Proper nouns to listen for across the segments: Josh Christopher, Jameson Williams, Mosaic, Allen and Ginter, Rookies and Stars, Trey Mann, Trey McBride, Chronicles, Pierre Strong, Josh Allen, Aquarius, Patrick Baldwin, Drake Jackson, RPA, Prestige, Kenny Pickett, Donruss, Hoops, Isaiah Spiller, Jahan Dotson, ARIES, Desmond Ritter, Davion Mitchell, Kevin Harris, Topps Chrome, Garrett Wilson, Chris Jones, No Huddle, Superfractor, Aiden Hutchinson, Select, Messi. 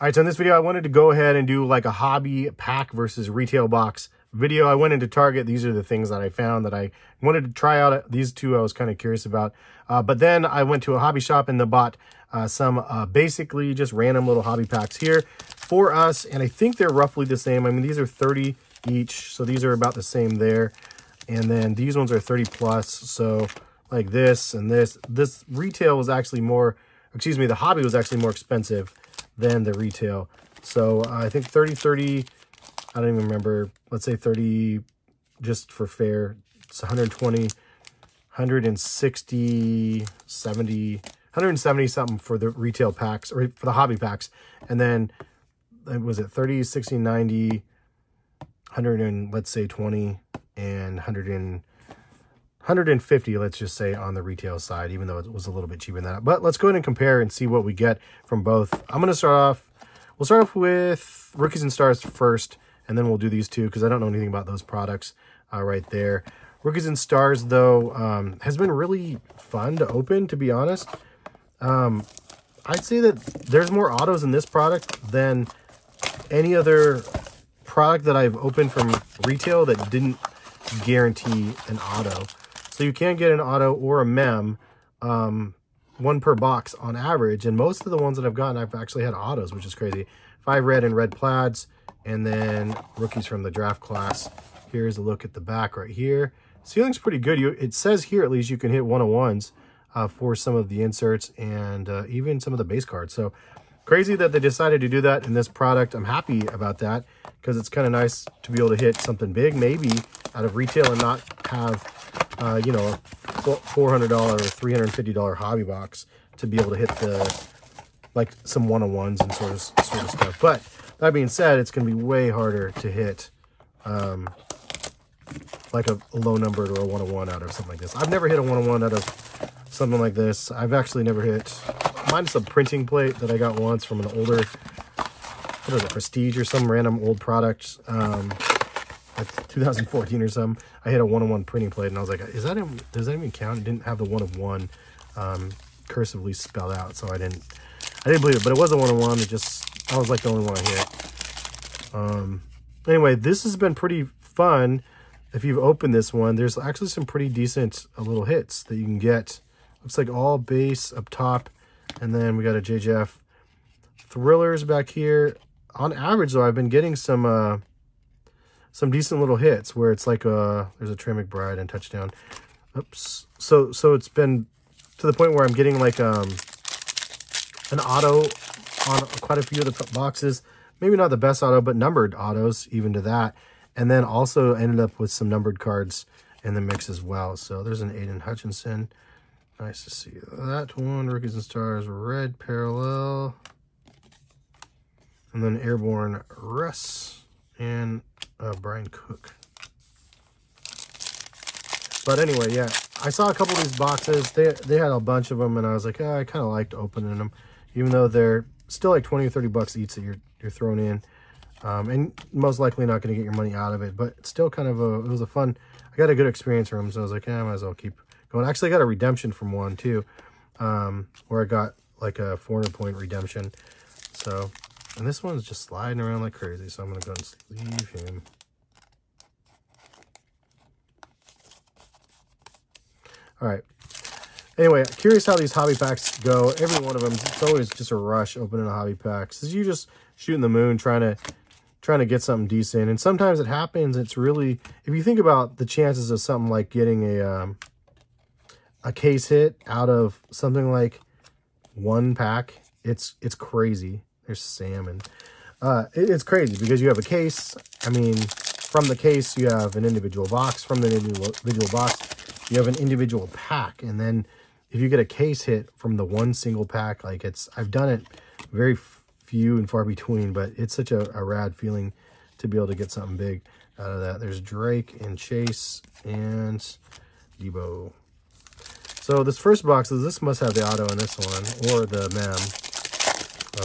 All right, so in this video, I wanted to go ahead and do like a hobby pack versus retail box video. I went into Target. These are the things that I found that I wanted to try out. These two I was kind of curious about. But then I went to a hobby shop and they bought some basically just random little hobby packs here for us. And I think they're roughly the same. I mean, these are 30 each. So these are about the same there. And then these ones are 30 plus. So like this and this. This retail was actually more, excuse me, the hobby was actually more expensive than the retail. So I think 30, I don't even remember. Let's say 30 just for fair. It's 120, 160, 70, 170 something for the retail packs or for the hobby packs. And then was it 30, 60, 90, 100 and let's say 20 and 150, let's just say, on the retail side, even though it was a little bit cheaper than that. But let's go ahead and compare and see what we get from both. I'm going to start off, we'll start off with Rookies and Stars first, and then we'll do these two because I don't know anything about those products right there. Rookies and Stars, though, has been really fun to open, to be honest. I'd say that there's more autos in this product than any other product that I've opened from retail that didn't guarantee an auto. So you can get an auto or a mem, one per box on average. And most of the ones that I've gotten, I've actually had autos, which is crazy. 5 red and red plaids, and then rookies from the draft class. Here's a look at the back right here. Ceiling's pretty good. It says here, at least, you can hit 101s for some of the inserts and even some of the base cards. So crazy that they decided to do that in this product. I'm happy about that because it's kind of nice to be able to hit something big, maybe out of retail, and not have you know, $400 or $350 hobby box to be able to hit the, like, some one-on-ones and sort of stuff. But that being said, it's going to be way harder to hit like a low numbered or a one-on-one out of something like this. I've never hit a one-on-one out of something like this. I've actually never hit, minus a printing plate that I got once from an older, what is it, Prestige or some random old product, like 2014 or something. I hit a one-on-one printing plate and I was like, is that even, does that even count? It didn't have the one-of-one cursively spelled out, so I didn't believe it, but it was a one-on-one. It just, I was like the only one I hit. Anyway, this has been pretty fun. If you've opened this one, there's actually some pretty decent little hits that you can get. Looks like all base up top, and then we got a JJF Thrillers back here. On average, though, I've been getting some decent little hits where it's like there's a Trey McBride and touchdown. Oops. So it's been to the point where I'm getting like an auto on quite a few of the boxes. Maybe not the best auto, but numbered autos even to that. And then also ended up with some numbered cards in the mix as well. So there's an Aiden Hutchinson. Nice to see that one. Rookies and Stars red parallel. And then Airborne Russ and Brian Cook. But anyway, yeah, I saw a couple of these boxes. They had a bunch of them, and I was like, oh, I kind of liked opening them, even though they're still like 20 or 30 bucks each that you're throwing in, and most likely not going to get your money out of it. But still, kind of it was a fun. I got a good experience from them, so I was like, yeah, I might as well keep going. Actually, I got a redemption from one too, where I got like a 400-point redemption. So. And this one's just sliding around like crazy, so I'm going to go ahead and leave him. All right. Anyway, curious how these hobby packs go. Every one of them, it's always just a rush opening a hobby pack. So you just shooting the moon, trying to get something decent. And sometimes it happens. It's really, if you think about the chances of something like getting a case hit out of something like one pack, it's crazy. There's salmon. It's crazy because you have a case. I mean, from the case, you have an individual box. From the individual box, you have an individual pack. And then if you get a case hit from the one single pack, like I've done it very few and far between, but it's such a rad feeling to be able to get something big out of that. There's Drake and Chase and Debo. So this first box, this must have the auto in this one or the mem.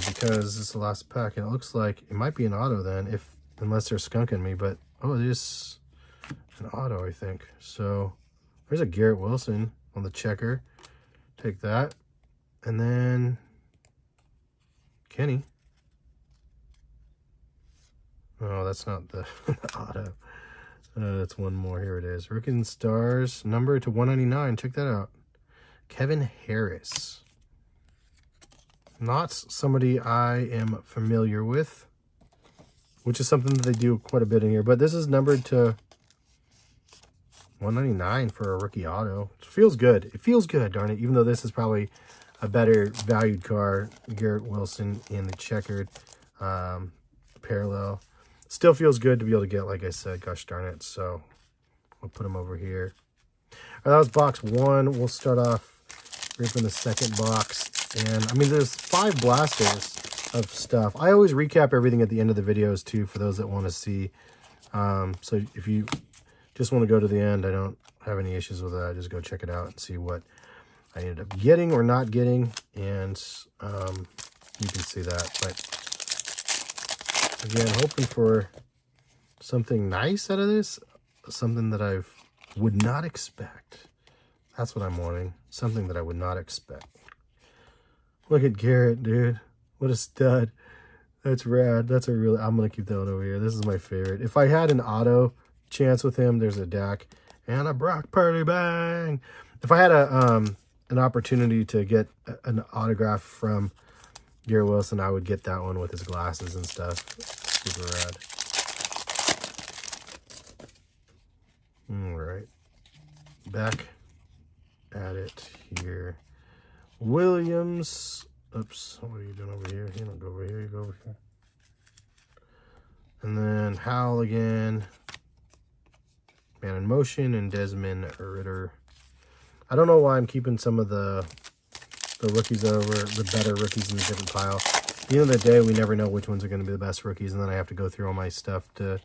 Because it's the last pack, and it looks like it might be an auto then, unless they're skunking me. But oh, it is an auto, I think. So there's a Garrett Wilson on the checker. Take that, and then Kenny. Oh, that's not the auto. That's one more. Here it is. Rookies and Stars, number to 199. Check that out. Kevin Harris. Not somebody I am familiar with, which is something that they do quite a bit in here. But this is numbered to 199 for a rookie auto. It feels good. It feels good, darn it. Even though this is probably a better valued car, Garrett Wilson in the checkered parallel. Still feels good to be able to get, like I said, gosh darn it. So we'll put them over here. All right, that was box one. We'll start off ripping the second box. And I mean, there's 5 blasters of stuff. I always recap everything at the end of the videos too, for those that want to see. So if you just want to go to the end, I don't have any issues with that. Just go check it out and see what I ended up getting or not getting. And you can see that. But again, hoping for something nice out of this, something that I would not expect. That's what I'm wanting, something that I would not expect. Look at Garrett, dude. What a stud. That's rad. That's a really... I'm going to keep that one over here. This is my favorite. If I had an auto chance with him, there's a Dak and a Brock Purdy bang. If I had a an opportunity to get an autograph from Garrett Wilson, I would get that one with his glasses and stuff. Super rad. All right. Back at it here. Williams, oops, what are you doing over here? You don't go over here, you go over here. And then Howell again, Man in Motion, and Desmond Ritter. I don't know why I'm keeping some of the rookies over, the better rookies in a different pile. At the end of the day, we never know which ones are going to be the best rookies, and then I have to go through all my stuff to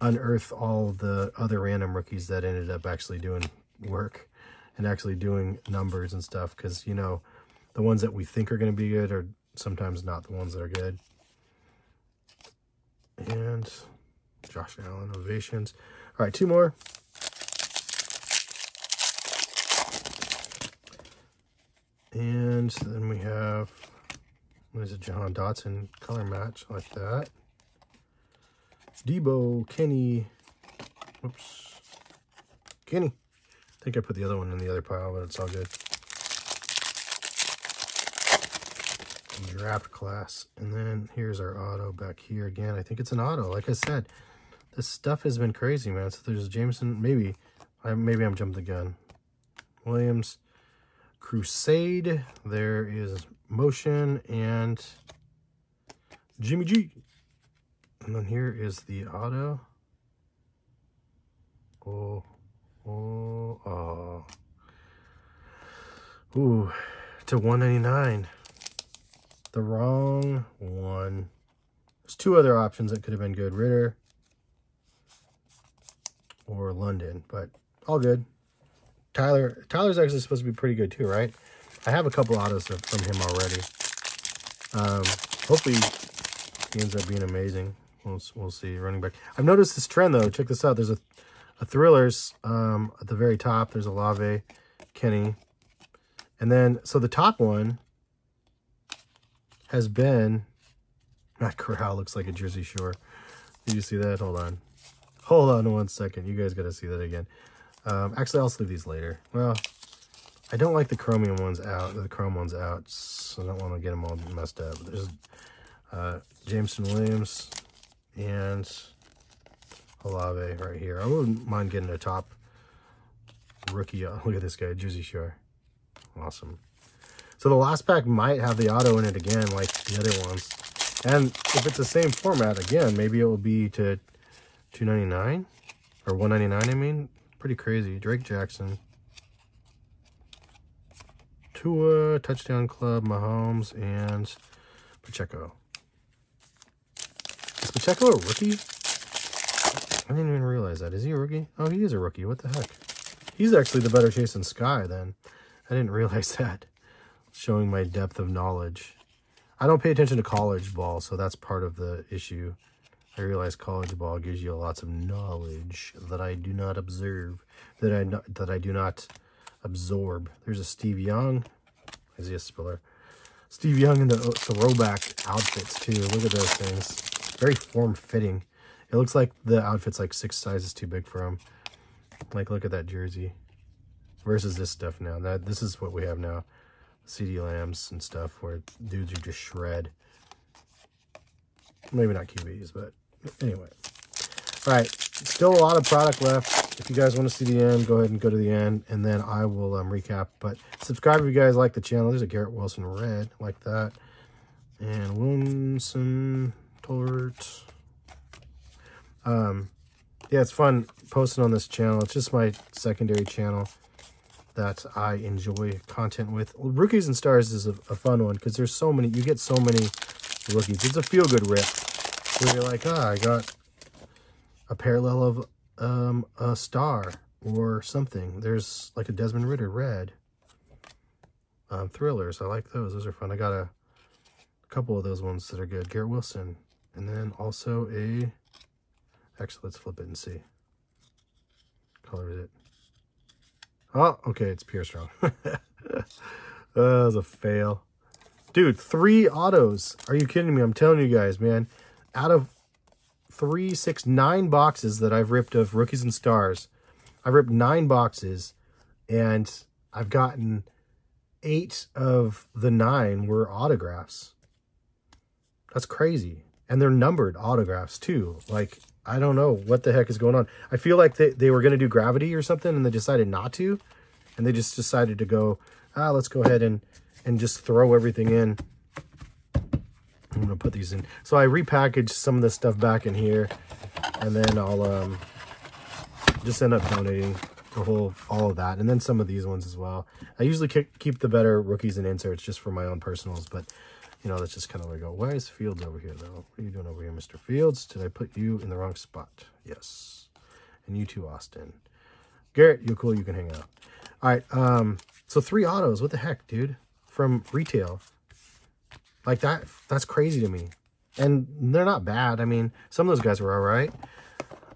unearth all the other random rookies that ended up actually doing work and actually doing numbers and stuff, because, you know, the ones that we think are going to be good are sometimes not the ones that are good. And Josh Allen, Ovations. All right, 2 more. And then we have, what is it, Jahan Dotson, color match, like that. Debo, Kenny, oops, Kenny. I think I put the other one in the other pile, but it's all good. Draft class. And then here's our auto back here again. I think it's an auto. Like I said, this stuff has been crazy, man. So there's Jameson. Maybe I'm jumping the gun. Williams. Crusade. There is Motion. And Jimmy G. And then here is the auto. Oh. Oh, ooh, to 199. The wrong one. There's 2 other options that could have been good. Ritter or London, but all good. Tyler's actually supposed to be pretty good too, right? I have a couple autos from him already. Hopefully he ends up being amazing. We'll see. Running back. I've noticed this trend though. Check this out. There's a Thrillers at the very top. There's Olave, Kenny. And then, so the top one has been, Matt Corral looks like a Jersey Shore. Did you see that? Hold on. Hold on one second. You guys got to see that again. Actually, I'll leave these later. Well, I don't like the chromium ones out, the chrome ones out, so I don't want to get them all messed up. There's Jameson Williams and Olave right here. I wouldn't mind getting a top rookie. Look at this guy, Jersey Shore. Awesome. So the last pack might have the auto in it again, like the other ones. And if it's the same format again, maybe it will be to 299 or 199. I mean, pretty crazy. Drake Jackson, Tua, Touchdown Club, Mahomes, and Pacheco. Is Pacheco a rookie? I didn't even realize that. Is he a rookie? Oh, he is a rookie. What the heck? He's actually the better Chase than Sky then. I didn't realize that. Showing my depth of knowledge. I don't pay attention to college ball, so that's part of the issue. I realize college ball gives you lots of knowledge that I do not observe, that I do not absorb. There's a Steve Young. Isaiah Spiller. Steve Young in the throwback outfits, too. Look at those things. Very form-fitting. It looks like the outfit's like 6 sizes too big for him. Like, look at that jersey versus this stuff now. This is what we have now. CD Lambs and stuff where dudes are just shred. Maybe not QBs, but anyway. All right, still a lot of product left. If you guys want to see the end, go ahead and go to the end, and then I will recap. But subscribe if you guys like the channel. There's a Garrett Wilson red, like that. And Wilson Tort. Yeah, it's fun posting on this channel. It's just my secondary channel that I enjoy content with. Rookies and Stars is a fun one because there's so many. You get so many rookies. It's a feel-good rip where you're like, ah, I got a parallel of a star or something. There's like a Desmond Ritter red. Thrillers, I like those. Those are fun. I got a couple of those ones that are good. Garrett Wilson. And then also a... Actually, let's flip it and see. What color is it? Oh, okay, it's Pierre Strong. That was a fail. Dude, 3 autos. Are you kidding me? I'm telling you guys, man. Out of 3, 6, 9 boxes that I've ripped of Rookies and Stars, I've ripped 9 boxes, and I've gotten 8 of the 9 were autographs. That's crazy. And they're numbered autographs, too. Like, I don't know what the heck is going on. I feel like they were going to do gravity or something, and they decided not to. And they just decided to go, ah, let's go ahead and just throw everything in. I'm going to put these in. So I repackaged some of this stuff back in here. And then I'll just end up donating the whole, all of that. And then some of these ones as well. I usually keep the better rookies and inserts just for my own personals, but... You know, that's just kind of where I go. Why is Fields over here, though? What are you doing over here, Mr. Fields? Did I put you in the wrong spot? Yes. And you too, Austin. Garrett, you're cool. You can hang out. All right. So 3 autos. What the heck, dude? From retail. Like, that's crazy to me. And they're not bad. I mean, some of those guys were all right.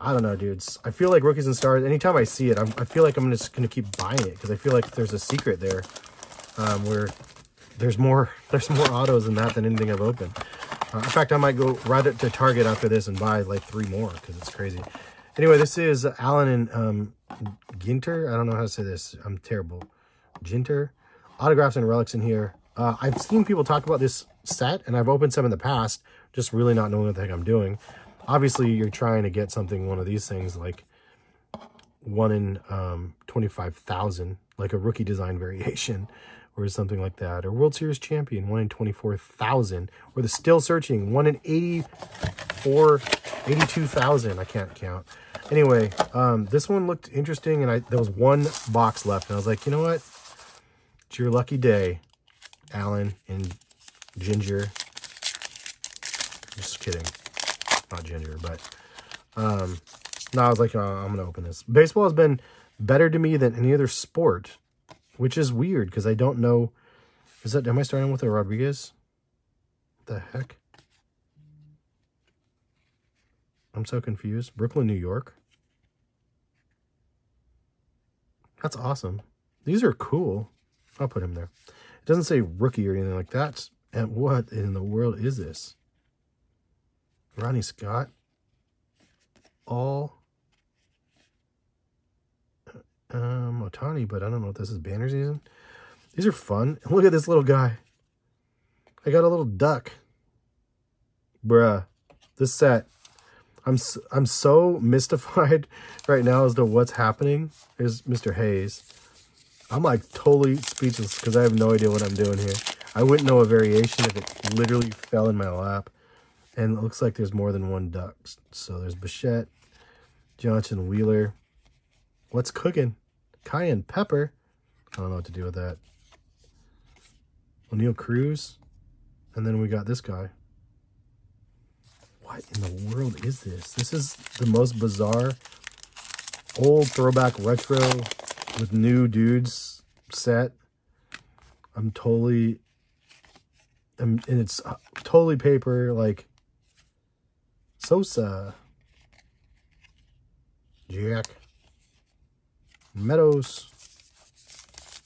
I don't know, dudes. I feel like Rookies and Stars, anytime I see it, I feel like I'm just going to keep buying it because I feel like there's a secret there where... There's more autos in that than anything I've opened. In fact, I might go right to Target after this and buy like 3 more because it's crazy. Anyway, this is Allen and Ginter. I don't know how to say this. I'm terrible. Ginter. Autographs and relics in here. I've seen people talk about this set, and I've opened some in the past, just really not knowing what the heck I'm doing. Obviously, you're trying to get something, one of these things, like 1 in 25,000, like a rookie design variation. Or something like that, or World Series champion 1 in 24,000, or the still searching 1 in 82,000. I can't count. Anyway, this one looked interesting, and there was 1 box left, and I was like, you know what? It's your lucky day, Alan and Ginger. Just kidding, not Ginger, but no, I was like, oh, I'm gonna open this. Baseball has been better to me than any other sport. Which is weird because I don't know. Am I starting with a Rodriguez? What the heck? I'm so confused. Brooklyn, New York. That's awesome. These are cool. I'll put him there. It doesn't say rookie or anything like that. And what in the world is this? Ronnie Scott. All. Otani, but I don't know if this is banner season. These are fun. Look at this little guy. I got a little duck. Bruh. This set. I'm so mystified right now as to what's happening. Here's Mr. Hayes. I'm like totally speechless because I have no idea what I'm doing here. I wouldn't know a variation if it literally fell in my lap. And it looks like there's more than 1 duck. So there's Bichette, Johnson, Wheeler. What's cooking? Cayenne pepper. I don't know what to do with that. O'Neal Cruz. And then we got this guy. What in the world is this? This is the most bizarre old throwback retro with new dudes set. I'm totally... And it's totally paper, like... Sosa. Jack. Meadows.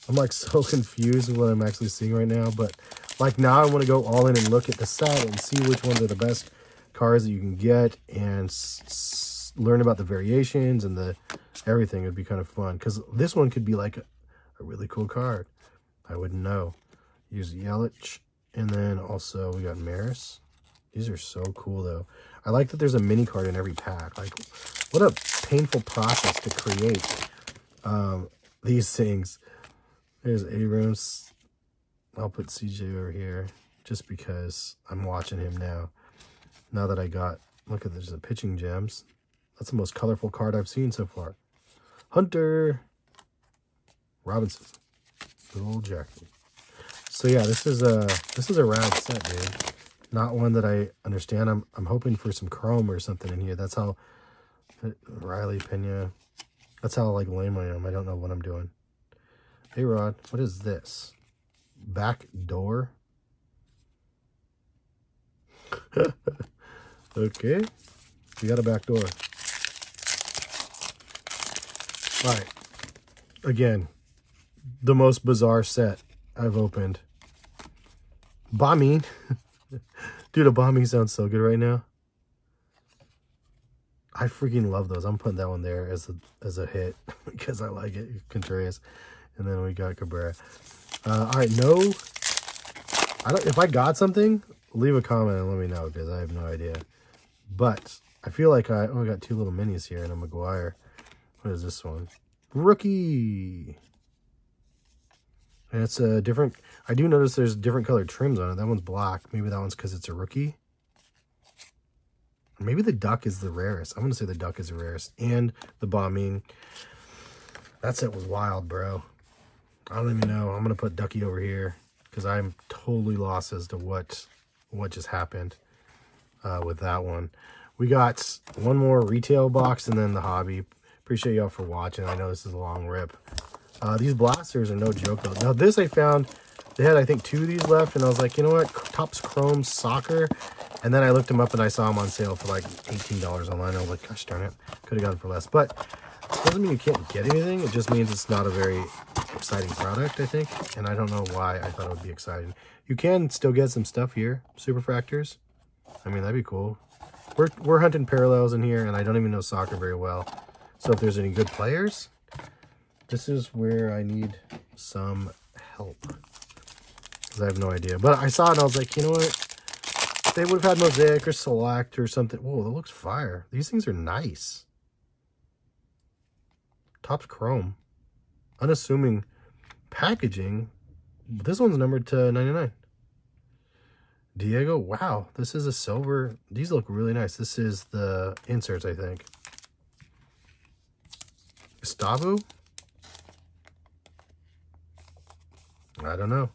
I'm like so confused with what I'm actually seeing right now, but like now I want to go all in and look at the set and see which ones are the best cards that you can get and learn about the variations and the everything. It would be kind of fun, because this one could be like a really cool card. I wouldn't know. Use Yelich, and then also we got Maris. These are so cool, though. I like that there's a mini card in every pack. Like, what a painful process to create these things. There's Abrams. I'll put CJ over here just because I'm watching him now. Now that I got, look at there's the pitching gems. That's the most colorful card I've seen so far. Hunter Robinson, good old Jackie. So yeah, this is a round set, dude. Not one that I understand. I'm hoping for some chrome or something in here. That's how Riley Pena. That's how like lame I am. I don't know what I'm doing. Hey Rod, what is this? Back door. Okay, we got a back door. All right, again, the most bizarre set I've opened. Bombing. Dude, a bombing sounds so good right now. I freaking love those. I'm putting that one there as a hit because I like it. Contreras, and then we got Cabrera. All right, no, I don't. If I got something, leave a comment and let me know, because I have no idea. But I feel like I got two little minis here and a McGuire. What is this one? Rookie. And it's a different, I do notice there's different colored trims on it. That one's black. Maybe that one's because it's a rookie. Maybe the duck is the rarest. I'm going to say the duck is the rarest. And the bombing. That set was wild, bro. I don't even know. I'm going to put Ducky over here because I'm totally lost as to what just happened with that one. We got one more retail box and then the hobby. Appreciate y'all for watching. I know this is a long rip. These blasters are no joke, though. Now, this I found, they had, I think, 2 of these left, and I was like, you know what, Topps Chrome Soccer, and then I looked them up, and I saw them on sale for, like, $18 online. I was like, gosh darn it, could have gotten for less, but it doesn't mean you can't get anything. It just means it's not a very exciting product, I think, and I don't know why I thought it would be exciting. You can still get some stuff here, Superfractors. I mean, that'd be cool. We're hunting parallels in here, and I don't even know soccer very well, so if there's any good players... This is where I need some help, because I have no idea. But I saw it, and I was like, you know what? They would have had Mosaic or Select or something. Whoa, that looks fire. These things are nice. Topps Chrome. Unassuming packaging. This one's numbered to 99. Diego, wow. This is a silver. These look really nice. This is the inserts, I think. Gustavo? I don't know.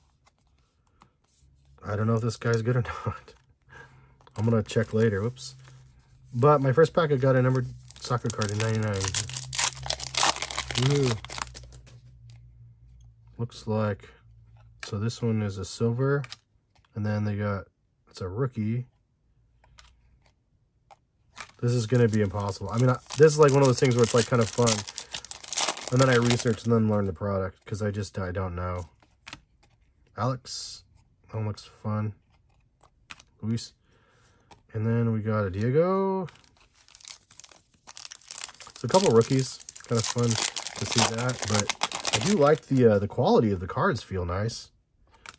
I don't know if this guy's good or not. I'm going to check later. Whoops. But my first pack, I got a numbered soccer card in 99. Ooh. Looks like... So this one is a silver. And then they got... It's a rookie. This is going to be impossible. I mean, this is like one of those things where it's like kind of fun. And then I research and then learn the product. Because I don't know. Alex, that one looks fun. Luis. And then we got a Diego. So a couple of rookies. Kind of fun to see that. But I do like the quality of the cards feel nice.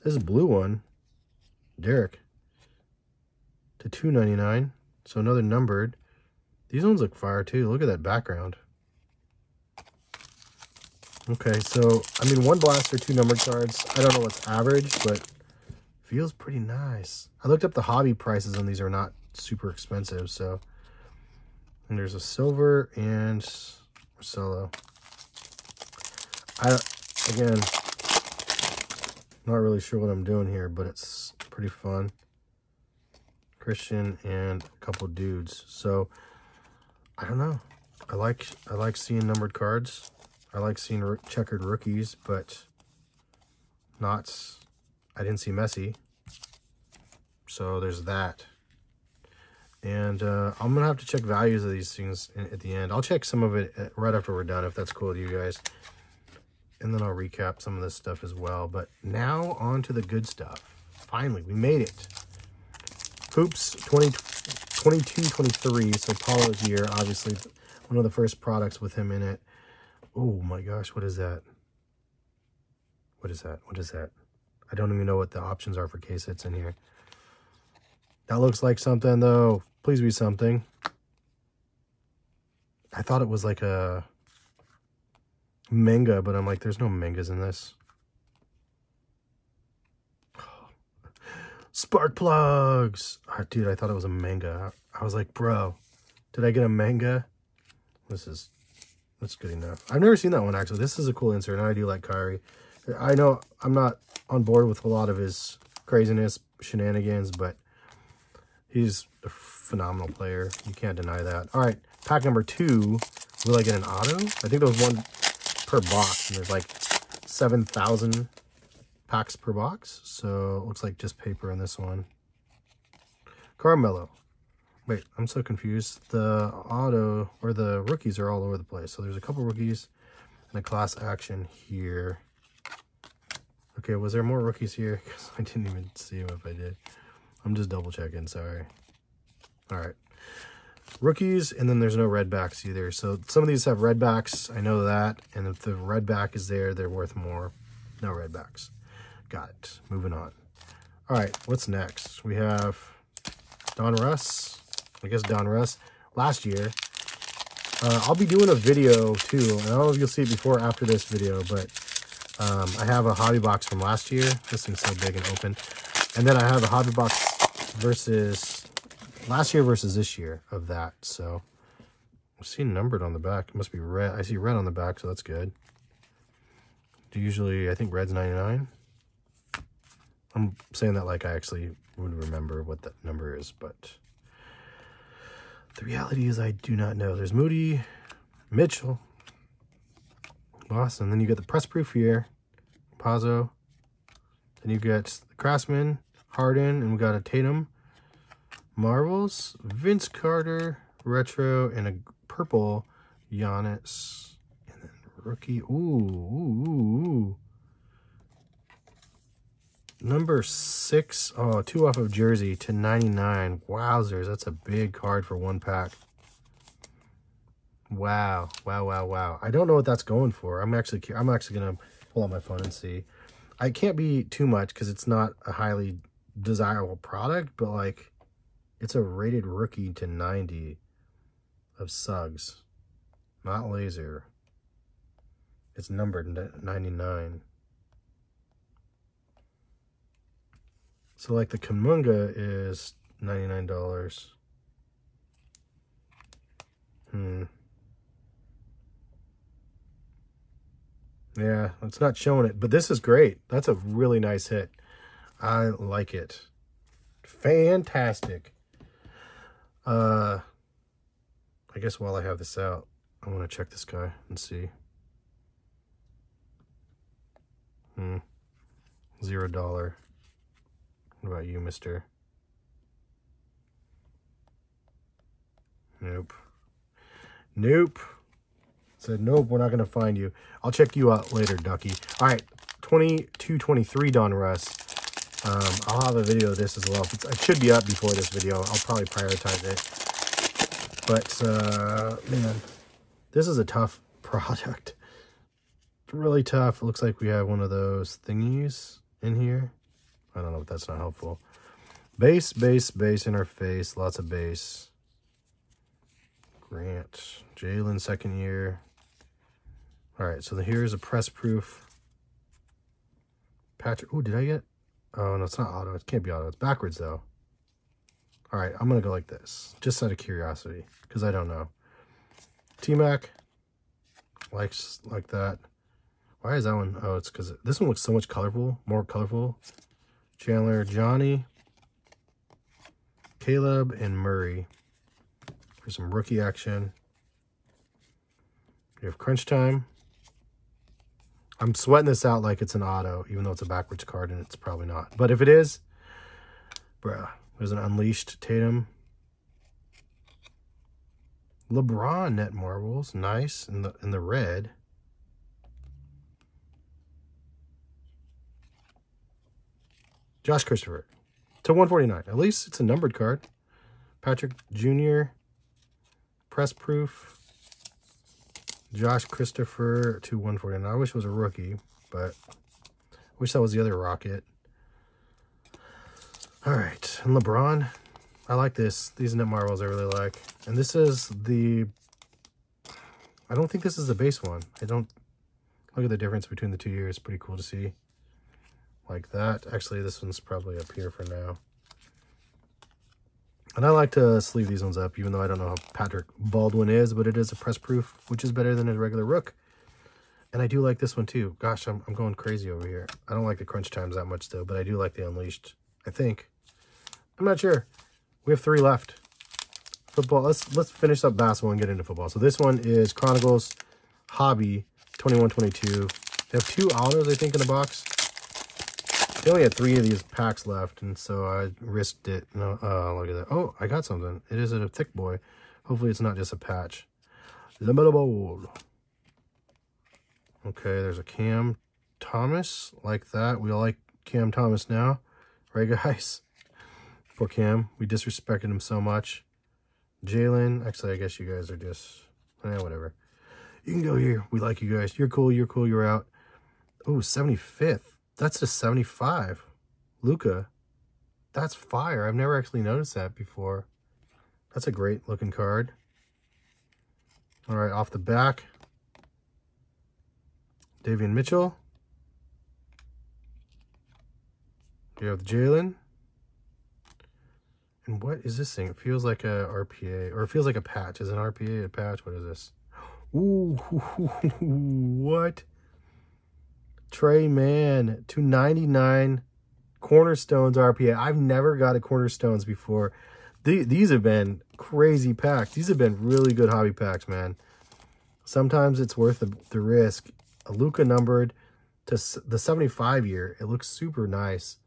This blue one, Derek, to 299. So another numbered. These ones look fire too. Look at that background. Okay, so, I mean, one blaster, 2 numbered cards. I don't know what's average, but feels pretty nice. I looked up the hobby prices, and these are not super expensive, so. And there's a silver and Marcelo. Again, not really sure what I'm doing here, but it's pretty fun. Christian and a couple dudes. So, I don't know. I like seeing numbered cards. I like seeing checkered rookies, but not, I didn't see Messi. So there's that. And I'm going to have to check values of these things at the end. I'll check some of it right after we're done, if that's cool with you guys. And then I'll recap some of this stuff as well. But now on to the good stuff. Finally, we made it. Hoops 20, 22-23, so Paulo's year, obviously one of the first products with him in it. Oh my gosh, what is that? What is that? What is that? I don't even know what the options are for case hits in here. That looks like something, though. Please be something. I thought it was like a manga, but I'm like, there's no mangas in this. Spark plugs! Oh, dude, I thought it was a manga. I was like, bro, did I get a manga? That's good enough. I've never seen that one, actually. This is a cool insert, and I do like Kyrie. I know I'm not on board with a lot of his craziness, shenanigans, but he's a phenomenal player. You can't deny that. All right, pack number 2. Will I get an auto? I think there was one per box, and there's like 7,000 packs per box, so it looks like just paper in this one. Carmelo. Wait, I'm so confused. The auto, or the rookies, are all over the place. So there's a couple rookies and a class action here. Okay, was there more rookies here? Because I didn't even see them if I did. I'm just double checking, sorry. All right. Rookies, and then there's no red backs either. So some of these have red backs, I know that. And if the red back is there, they're worth more. No red backs. Got it. Moving on. All right, what's next? We have Donruss. I guess Donruss. Last year. I'll be doing a video, too. I don't know if you'll see it before or after this video, but I have a hobby box from last year. This thing's so big and open. And then I have a hobby box versus last year versus this year of that. So I see numbered on the back. It must be red. I see red on the back, so that's good. Usually, I think red's 99. I'm saying that like I actually would remember what that number is, but the reality is I do not know. There's Moody, Mitchell, Boston. Then you get the press proof here, Pazzo. Then you get the Craftsman, Harden, and we got a Tatum, Marvels, Vince Carter, Retro, and a purple Giannis. And then rookie. Ooh. Number 6, oh, 2 off of Jersey to 99. Wowzers, that's a big card for one pack. Wow. I don't know what that's going for. I'm actually going to pull out my phone and see. I can't be too much because it's not a highly desirable product, but like it's a rated rookie to 90 of Suggs. Not laser. It's numbered 99. So, like, the Kamunga is $99. Yeah, it's not showing it, but this is great. That's a really nice hit. I like it. Fantastic. I guess while I have this out, I want to check this guy and see. $0. What about you, mister? Nope. Said, nope, we're not going to find you. I'll check you out later, Ducky. All right, 22-23 Donruss. I'll have a video of this as well. It should be up before this video. I'll probably prioritize it. But, man, this is a tough product. It's really tough. It looks like we have one of those thingies in here. I don't know, but that's not helpful. Base interface. Lots of base. Grant. Jalen, second year. All right, so here's a press proof. Patrick. Oh, did I get? Oh, no, it's not auto. It can't be auto. It's backwards, though. All right, I'm going to go like this. Just out of curiosity, because I don't know. T-Mac. Likes like that. Why is that one? Oh, it's because this one looks so much colorful. More colorful. Chandler, Johnny, Caleb, and Murray. Here's some rookie action. We have crunch time. I'm sweating this out like it's an auto, even though it's a backwards card, and it's probably not. But if it is, bruh, there's an unleashed Tatum. LeBron net marbles, nice, in the red. Josh Christopher to 149. At least it's a numbered card. Patrick Jr., Press Proof, Josh Christopher to 149. I wish it was a rookie, but I wish that was the other Rocket. All right, and LeBron. I like this. These Net Marbles I really like. And this is the... I don't think this is the base one. I don't... Look at the difference between the 2 years. Pretty cool to see. Like that. Actually, this one's probably up here for now. And I like to sleeve these ones up, even though I don't know how Patrick Baldwin is, but it is a press proof, which is better than a regular Rook. And I do like this one, too. Gosh, I'm going crazy over here. I don't like the crunch times that much, though, but I do like the Unleashed, I think. I'm not sure. We have 3 left. Football. Let's finish up basketball and get into football. So this one is Chronicles Hobby 2122. They have 2 autos, I think, in the box. They only had 3 of these packs left, and so I risked it. No, look at that. Oh, I got something. It is a thick boy. Hopefully it's not just a patch. Limitable. Okay, there's a Cam Thomas. Like that. We all like Cam Thomas now. Right, guys? Poor Cam. We disrespected him so much. Jalen. Actually, I guess you guys are just... Eh, whatever. You can go here. We like you guys. You're cool. You're cool. You're out. Oh, 75th. That's just 75. Luka. That's fire. I've never actually noticed that before. That's a great looking card. All right, off the back. Davion Mitchell. You have Jalen. And what is this thing? It feels like a RPA, or it feels like a patch. Is an RPA a patch? What is this? Ooh, what? Trey Mann, 299 Cornerstones RPA. I've never got a Cornerstones before. These have been crazy packs. These have been really good hobby packs, man. Sometimes it's worth the risk. A Luka numbered to the 75 year. It looks super nice.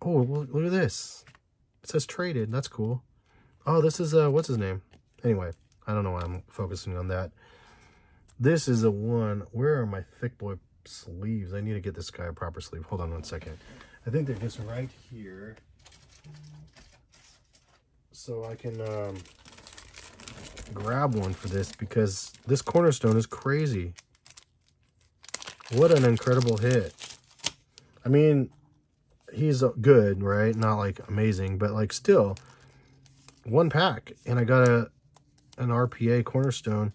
Oh, look at this. It says traded. That's cool. Oh, this is, what's his name? Anyway, I don't know why I'm focusing on that. This is a one. Where are my thick boy sleeves? I need to get this guy a proper sleeve. Hold on one second. I think they're just right here. So I can grab one for this, because this Cornerstone is crazy. What an incredible hit. I mean... He's good, right? Not like amazing, but like still one pack. And I got an RPA Cornerstone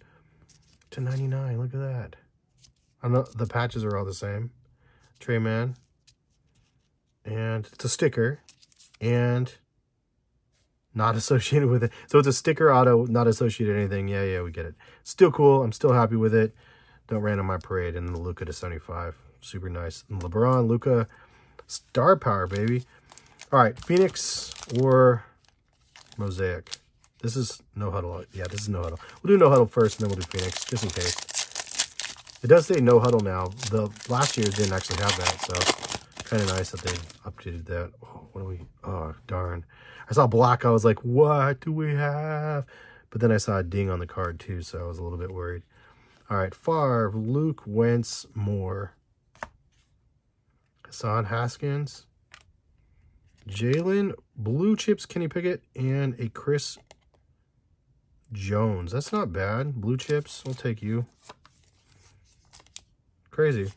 to 99. Look at that. I'm not, the patches are all the same. Trey Mann. And it's a sticker and not associated with it. So it's a sticker auto, not associated with anything. Yeah, we get it. Still cool. I'm still happy with it. Don't random my parade. And the Luka to 75. Super nice. And LeBron, Luka. Star power, baby. All right, Phoenix or Mosaic. This is No Huddle. Yeah, this is No Huddle. We'll do No Huddle first, and then we'll do Phoenix, just in case. It does say No Huddle now. The last year didn't actually have that, so kind of nice that they updated that. Oh, what do we... Oh, darn. I saw black. I was like, what do we have? But then I saw a ding on the card, too, so I was a little bit worried. All right, Favre, Luke, Wentz, Moore. Hassan Haskins, Jalen, Blue Chips, Kenny Pickett, and a Chris Jones. That's not bad. Blue Chips, we'll take you. Crazy.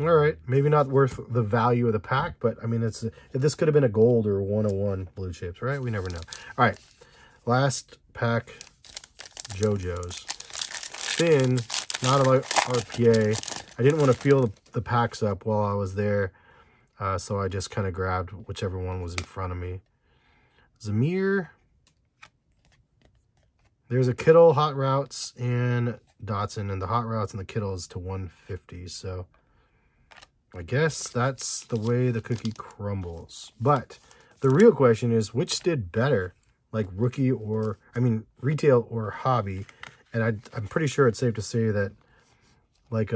All right, maybe not worth the value of the pack, but I mean, it's this could have been a gold or 101 Blue Chips, right? We never know. All right, last pack, JoJo's. Thin, not a RPA. I didn't want to feel the packs up while I was there, so I just kind of grabbed whichever one was in front of me. Zamir. There's a Kittle, Hot Routes, and Dotson, and the Hot Routes and the Kittle is to 150, so I guess that's the way the cookie crumbles. But the real question is, which did better, like rookie or, I mean, retail or hobby? And I'm pretty sure it's safe to say that, like,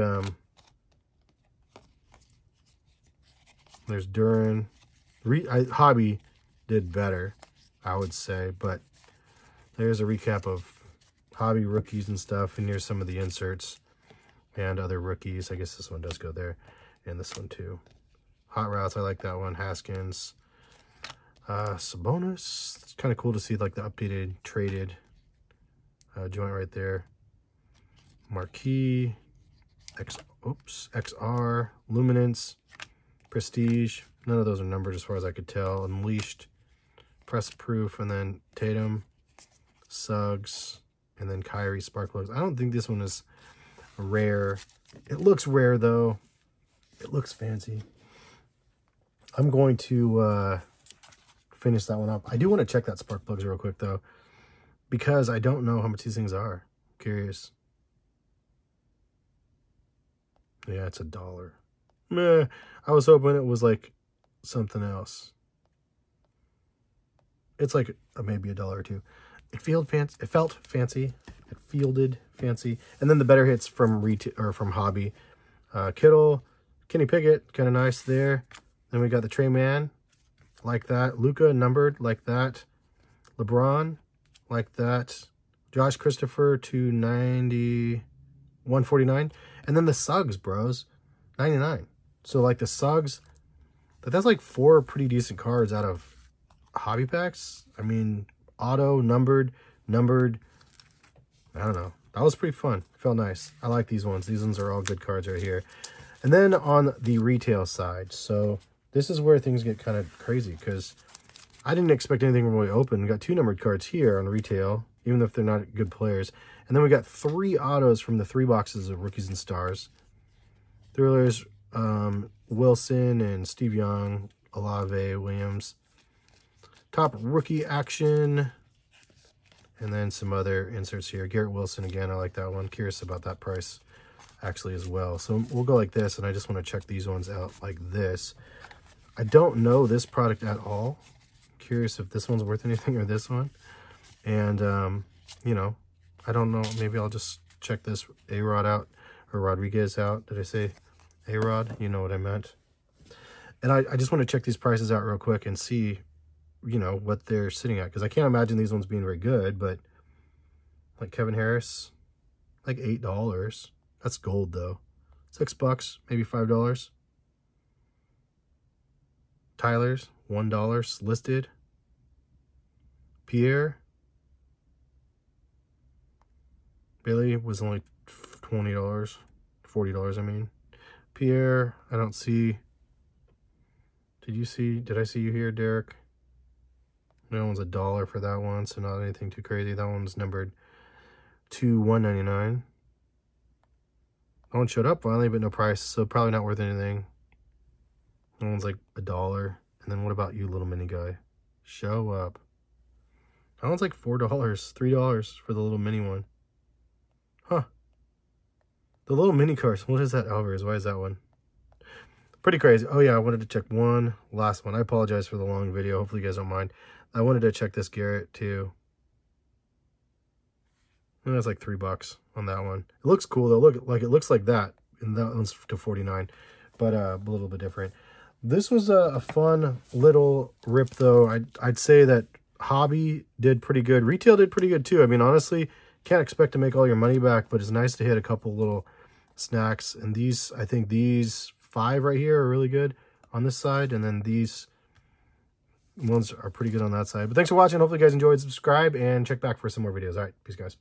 there's Duran. Hobby did better, I would say. But there's a recap of hobby rookies and stuff. And here's some of the inserts and other rookies. I guess this one does go there. And this one, too. Hot Routes, I like that one. Haskins. Sabonis. It's kind of cool to see like the updated, traded joint right there. Marquee, XR, Luminance, Prestige. None of those are numbered as far as I could tell. Unleashed, Press Proof, and then Tatum, Suggs, and then Kyrie Spark Plugs. I don't think this one is rare. It looks rare though. It looks fancy. I'm going to finish that one up. I do want to check that Spark Plugs real quick though, because I don't know how much these things are. I'm curious. Yeah, it's $1. Meh. I was hoping it was like something else. It's like maybe $1 or $2. It felt fancy. It fielded fancy. And then the better hits from retail or from hobby. Kittle, Kenny Pickett, kind of nice there. Then we got the Trey Mann, like that. Luka, numbered, like that. LeBron, like that. Josh Christopher, 149. And then the Suggs, bros, 99. So like the Suggs, that's like 4 pretty decent cards out of hobby packs. I mean, auto, numbered, I don't know. That was pretty fun. It felt nice. I like these ones. These ones are all good cards right here. And then on the retail side, so this is where things get kind of crazy, because I didn't expect anything really open. We got 2 numbered cards here on retail, even if they're not good players. And then we got 3 autos from the 3 boxes of Rookies and Stars. Thrillers, Wilson and Steve Young, Olave, Williams. Top rookie action. And then some other inserts here. Garrett Wilson again, I like that one. Curious about that price actually as well. So we'll go like this, and I just want to check these ones out like this. I don't know this product at all. Curious if this one's worth anything or this one. And, you know, I don't know. Maybe I'll just check this A-Rod out, or Rodriguez out. Did I say A-Rod? You know what I meant. And I just want to check these prices out real quick and see, you know, what they're sitting at. Because I can't imagine these ones being very good, but like Kevin Harris, like $8. That's gold though. $6, maybe $5. Tyler's, $1 listed. Pierre. Bailey was only $20, $40, I mean. Pierre, I don't see. Did I see you here, Derek? That one's $1 for that one, so not anything too crazy. That one's numbered to $199. That one showed up finally, but no price, so probably not worth anything. That one's like $1. And then what about you, little mini guy? Show up. That one's like $4, $3 for the little mini one. Huh. The little mini cars. What is that, Alvarez? Why is that one? Pretty crazy. Oh, yeah. I wanted to check one last one. I apologize for the long video. Hopefully, you guys don't mind. I wanted to check this Garrett, too. And that's like $3 on that one. It looks cool, though. Look, like it looks like that. And that one's to $49, but a little bit different. This was a fun little rip, though. I'd say that hobby did pretty good. Retail did pretty good, too. I mean, honestly, can't expect to make all your money back, but it's nice to hit a couple little snacks. And these, I think these 5 right here are really good on this side. And then these ones are pretty good on that side. But thanks for watching. Hopefully you guys enjoyed. Subscribe and check back for some more videos. All right. Peace, guys.